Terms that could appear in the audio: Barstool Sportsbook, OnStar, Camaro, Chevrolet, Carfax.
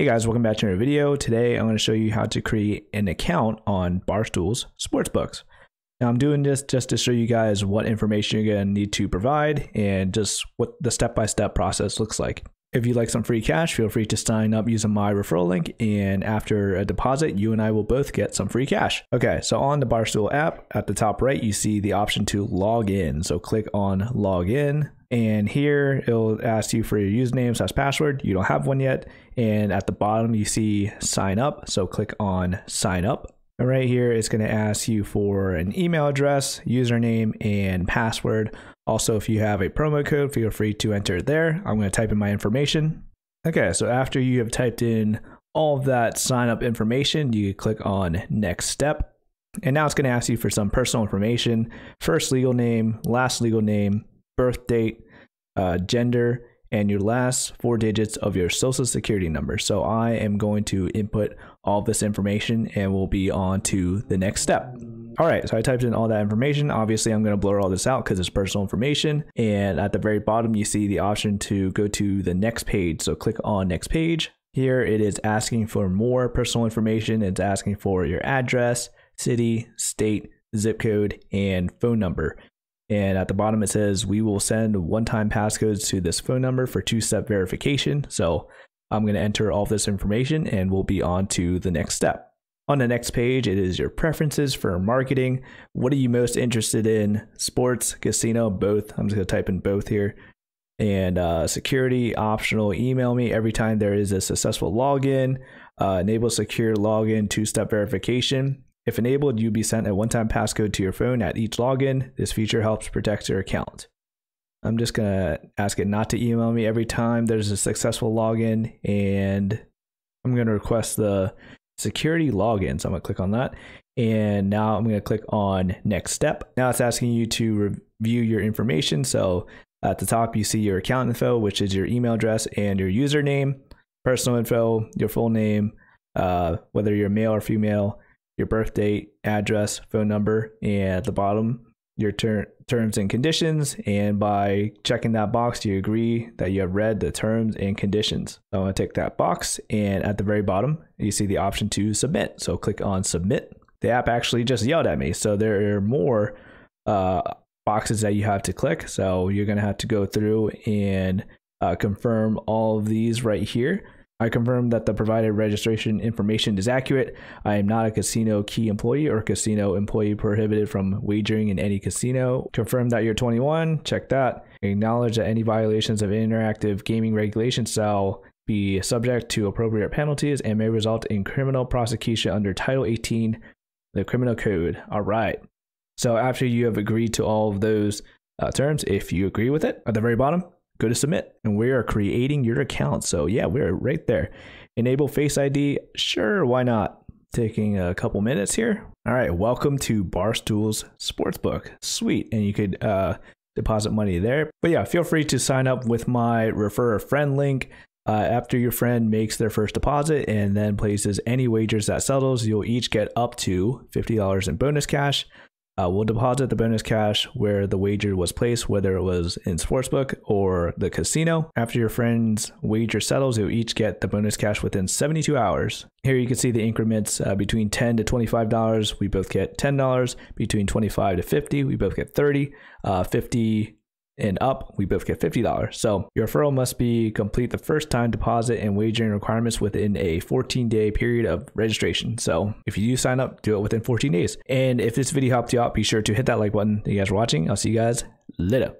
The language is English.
Hey guys, welcome back to another video. Today I'm going to show you how to create an account on Barstool's Sportsbooks. Now I'm doing this just to show you guys what information you're going to need to provide and just what the step-by-step process looks like. If you'd like some free cash, feel free to sign up using my referral link, and after a deposit, you and I will both get some free cash. Okay, so on the Barstool app, at the top right, you see the option to log in. So click on log in. And here it'll ask you for your username slash password. You don't have one yet. And at the bottom you see sign up. So click on sign up. And right here it's going to ask you for an email address, username, and password. Also, if you have a promo code, feel free to enter it there. I'm going to type in my information. Okay, so after you have typed in all of that sign up information, you click on next step. And now it's going to ask you for some personal information. First legal name, last legal name, birth date, gender, and your last four digits of your social security number. So I am going to input all this information and we'll be on to the next step. All right, so I typed in all that information. Obviously, I'm going to blur all this out because it's personal information. And at the very bottom, you see the option to go to the next page. So click on next page. Here it is asking for more personal information. It's asking for your address, city, state, zip code, and phone number. And at the bottom, it says, we will send one-time passcodes to this phone number for two-step verification. So I'm going to enter all this information and we'll be on to the next step. On the next page, it is your preferences for marketing. What are you most interested in? Sports, casino, both. I'm just going to type in both here. And security, optional, email me every time there is a successful login. Enable secure login, two-step verification. If enabled, you'll be sent a one-time passcode to your phone at each login. This feature helps protect your account. I'm just going to ask it not to email me every time there's a successful login, and I'm going to request the security login. So I'm going to click on that. And now I'm going to click on next step. Now it's asking you to review your information. So at the top, you see your account info, which is your email address and your username, personal info, your full name, whether you're male or female, your birth date, address, phone number, and at the bottom, your terms and conditions. And by checking that box, you agree that you have read the terms and conditions. So I'm gonna tick that box, and at the very bottom, you see the option to submit. So click on submit. The app actually just yelled at me. So there are more boxes that you have to click. So you're gonna have to go through and confirm all of these right here. I confirm that the provided registration information is accurate. I am not a casino key employee or casino employee prohibited from wagering in any casino. Confirm that you're 21. Check that. Acknowledge that any violations of interactive gaming regulations shall be subject to appropriate penalties and may result in criminal prosecution under Title 18, the Criminal Code. All right. So after you have agreed to all of those terms, if you agree with it, at the very bottom, go to submit, and we are creating your account. So yeah, we're right there. Enable Face ID. Sure, why not? Taking a couple minutes here. All right, welcome to Barstool's Sportsbook. Sweet, and you could deposit money there. But yeah, feel free to sign up with my refer a friend link. After your friend makes their first deposit and then places any wagers that settles, you'll each get up to $50 in bonus cash. We'll deposit the bonus cash where the wager was placed, whether it was in Sportsbook or the casino. After your friend's wager settles, you'll each get the bonus cash within 72 hours. Here you can see the increments between $10 to $25, we both get $10. Between $25 to $50, we both get $30. $50 and up, we both get $50. So your referral must be complete the first time deposit and wagering requirements within a 14-day period of registration. So if you do sign up, do it within 14 days. And if this video helped you out, be sure to hit that like button. Thank you guys for watching. I'll see you guys later.